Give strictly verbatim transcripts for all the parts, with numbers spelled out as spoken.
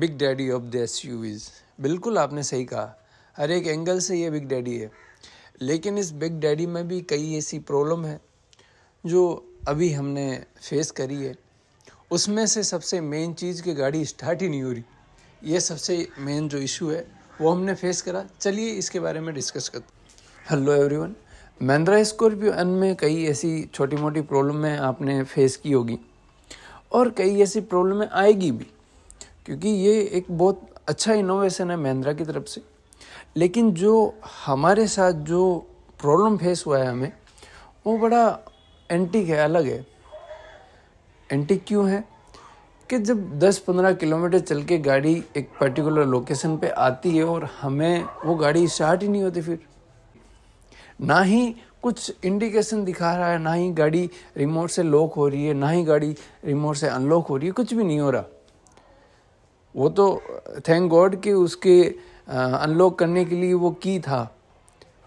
Big daddy of the SUVs. बिल्कुल आपने सही कहा, हर एक एंगल से ये बिग डैडी है, लेकिन इस बिग डैडी में भी कई ऐसी प्रॉब्लम है जो अभी हमने फेस करी है। उसमें से सबसे मेन चीज़ कि गाड़ी स्टार्ट ही नहीं हो रही, ये सबसे मेन जो इशू है वो हमने फेस करा। चलिए इसके बारे में डिस्कस करते हैं। Hello everyone, Mahindra Scorpio N में कई ऐसी छोटी मोटी प्रॉब्लमें आपने फेस की होगी और कई ऐसी प्रॉब्लमें आएगी भी, क्योंकि ये एक बहुत अच्छा इनोवेशन है महिंद्रा की तरफ से। लेकिन जो हमारे साथ जो प्रॉब्लम फेस हुआ है हमें, वो बड़ा एंटीक है, अलग है। एंटीक क्यों है कि जब दस पंद्रह किलोमीटर चल के गाड़ी एक पर्टिकुलर लोकेशन पे आती है और हमें वो गाड़ी स्टार्ट ही नहीं होती, फिर ना ही कुछ इंडिकेशन दिखा रहा है, ना ही गाड़ी रिमोट से लॉक हो रही है, ना ही गाड़ी रिमोट से अनलॉक हो रही है, कुछ भी नहीं हो रहा। वो तो थैंक गॉड कि उसके अनलॉक करने के लिए वो की था,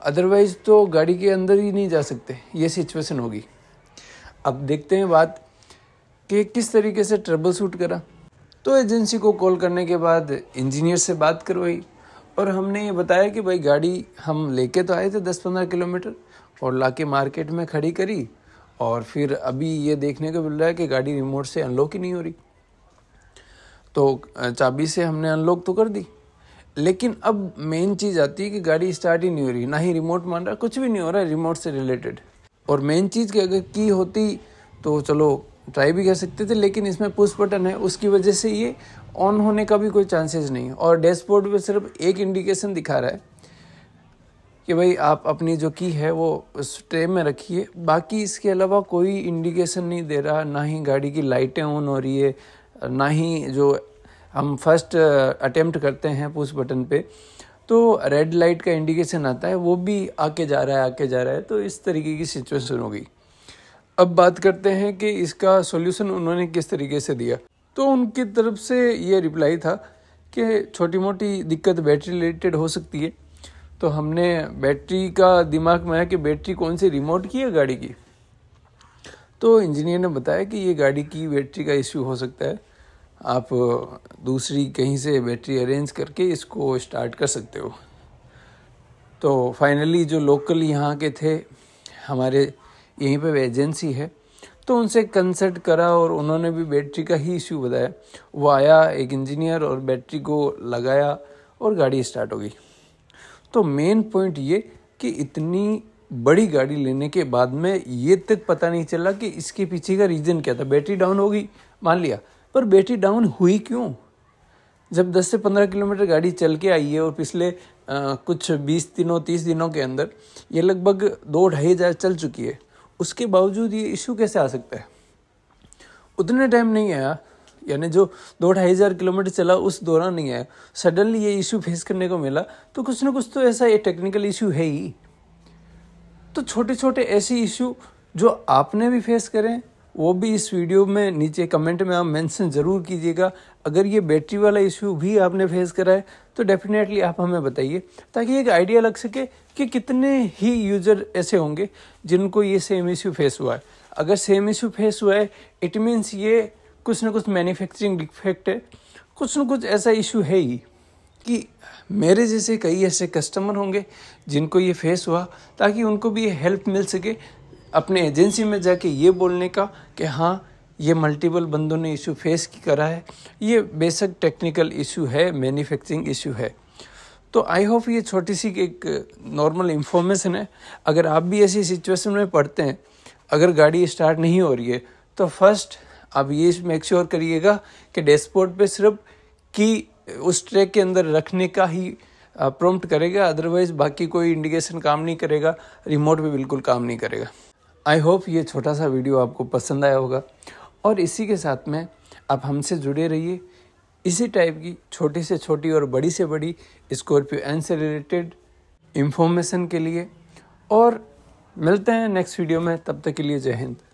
अदरवाइज तो गाड़ी के अंदर ही नहीं जा सकते, ये सिचुएशन होगी। अब देखते हैं बात कि किस तरीके से ट्रबल शूट करा। तो एजेंसी को कॉल करने के बाद इंजीनियर से बात करवाई और हमने ये बताया कि भाई गाड़ी हम लेके तो आए थे दस पंद्रह किलोमीटर और लाके मार्केट में खड़ी करी, और फिर अभी ये देखने को मिल रहा है कि गाड़ी रिमोट से अनलॉक ही नहीं हो रही। तो चाबी से हमने अनलॉक तो कर दी, लेकिन अब मेन चीज़ आती है कि गाड़ी स्टार्ट ही नहीं हो रही, ना ही रिमोट मान रहा, कुछ भी नहीं हो रहा है रिमोट से रिलेटेड। और मेन चीज़ कि अगर की होती तो चलो ट्राई भी कर सकते थे, लेकिन इसमें पुश बटन है, उसकी वजह से ये ऑन होने का भी कोई चांसेस नहीं है। और डैशबोर्ड पे सिर्फ एक इंडिकेशन दिखा रहा है कि भाई आप अपनी जो की है वो उस ट्रे में रखिए, बाकी इसके अलावा कोई इंडिकेशन नहीं दे रहा, ना ही गाड़ी की लाइटें ऑन हो रही है, ना ही जो हम फर्स्ट अटेम्प्ट करते हैं पुश बटन पे तो रेड लाइट का इंडिकेशन आता है, वो भी आके जा रहा है आके जा रहा है। तो इस तरीके की सिचुएशन हो गई। अब बात करते हैं कि इसका सॉल्यूशन उन्होंने किस तरीके से दिया। तो उनकी तरफ से ये रिप्लाई था कि छोटी मोटी दिक्कत बैटरी रिलेटेड हो सकती है। तो हमने बैटरी का दिमाग में आया कि बैटरी कौन सी रिमोट की है गाड़ी की, तो इंजीनियर ने बताया कि ये गाड़ी की बैटरी का इश्यू हो सकता है, आप दूसरी कहीं से बैटरी अरेंज करके इसको स्टार्ट कर सकते हो। तो फाइनली जो लोकल यहाँ के थे, हमारे यहीं पे एजेंसी है, तो उनसे कंसल्ट करा और उन्होंने भी बैटरी का ही इश्यू बताया। वो आया एक इंजीनियर और बैटरी को लगाया और गाड़ी स्टार्ट हो गई। तो मेन पॉइंट ये कि इतनी बड़ी गाड़ी लेने के बाद में ये तक पता नहीं चला कि इसके पीछे का रीज़न क्या था। बैटरी डाउन हो गई मान लिया, पर बैटरी डाउन हुई क्यों? जब दस से पंद्रह किलोमीटर गाड़ी चल के आई है और पिछले आ, कुछ बीस दिनों तीस दिनों के अंदर ये लगभग दो ढाई हज़ार चल चुकी है, उसके बावजूद ये इशू कैसे आ सकता है? उतने टाइम नहीं आया, यानी जो दो ढाई हज़ार किलोमीटर चला उस दौरान नहीं आया, सडनली ये इशू फेस करने को मिला। तो कुछ ना कुछ तो ऐसा ये टेक्निकल इशू है ही। तो छोटे छोटे ऐसे इशू जो आपने भी फेस करें, वो भी इस वीडियो में नीचे कमेंट में आप मेंशन ज़रूर कीजिएगा। अगर ये बैटरी वाला इशू भी आपने फेस करा है तो डेफिनेटली आप हमें बताइए, ताकि एक आइडिया लग सके कि कितने ही यूज़र ऐसे होंगे जिनको ये सेम इशू फेस हुआ है। अगर सेम इशू फेस हुआ है, इट मीन्स ये कुछ ना कुछ मैन्युफैक्चरिंग डिफेक्ट है, कुछ ना कुछ ऐसा इशू है ही कि मेरे जैसे कई ऐसे कस्टमर होंगे जिनको ये फेस हुआ, ताकि उनको भी ये हेल्प मिल सके अपने एजेंसी में जाके ये बोलने का कि हाँ, ये मल्टीपल बंदों ने इशू फेस की करा है, ये बेशक टेक्निकल इशू है, मैन्युफैक्चरिंग इशू है। तो आई होप ये छोटी सी एक नॉर्मल इन्फॉर्मेशन है। अगर आप भी ऐसी सिचुएशन में पड़ते हैं, अगर गाड़ी स्टार्ट नहीं हो रही है, तो फर्स्ट आप ये मेक श्योर करिएगा कि डैशबोर्ड पे सिर्फ की उस ट्रैक के अंदर रखने का ही प्रॉम्प्ट करेगा, अदरवाइज़ बाकी कोई इंडिकेशन काम नहीं करेगा, रिमोट पर बिल्कुल काम नहीं करेगा। आई होप ये छोटा सा वीडियो आपको पसंद आया होगा, और इसी के साथ में आप हमसे जुड़े रहिए। इसी टाइप की छोटी से छोटी और बड़ी से बड़ी स्कॉर्पियो एन से रिलेटेड इन्फॉर्मेशन के लिए, और मिलते हैं नेक्स्ट वीडियो में। तब तक के लिए जय हिंद।